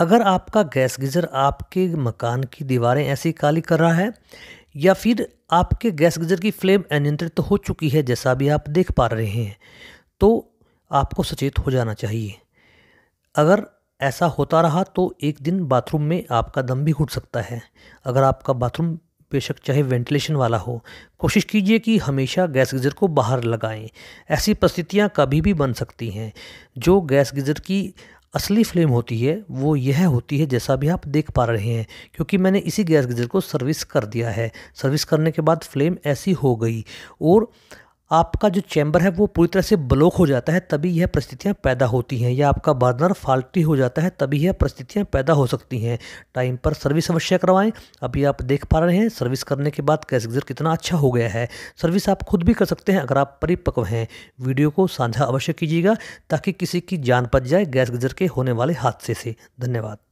अगर आपका gas geyser आपके मकान की दीवारें ऐसी काली कर रहा है या फिर आपके गैस गीज़र की फ्लेम अनियंत्रित तो हो चुकी है जैसा भी आप देख पा रहे हैं, तो आपको सचेत हो जाना चाहिए। अगर ऐसा होता रहा तो एक दिन बाथरूम में आपका दम भी घुट सकता है। अगर आपका बाथरूम बेशक चाहे वेंटिलेशन वाला हो, कोशिश कीजिए कि हमेशा गैस गीज़र को बाहर लगाएं। ऐसी परिस्थितियां कभी भी बन सकती हैं। जो गैस गीज़र की असली फ्लेम होती है वो यह होती है जैसा भी आप देख पा रहे हैं, क्योंकि मैंने इसी गैस गीज़र को सर्विस कर दिया है। सर्विस करने के बाद फ्लेम ऐसी हो गई और आपका जो चैम्बर है वो पूरी तरह से ब्लॉक हो जाता है, तभी यह परिस्थितियां पैदा होती हैं। या आपका बर्नर फाल्टी हो जाता है, तभी यह परिस्थितियां पैदा हो सकती हैं। टाइम पर सर्विस अवश्य करवाएं। अभी आप देख पा रहे हैं सर्विस करने के बाद गैस गीज़र कितना अच्छा हो गया है। सर्विस आप खुद भी कर सकते हैं अगर आप परिपक्व हैं। वीडियो को साझा अवश्य कीजिएगा ताकि किसी की जान बच जाए गैस गीज़र के होने वाले हादसे से। धन्यवाद।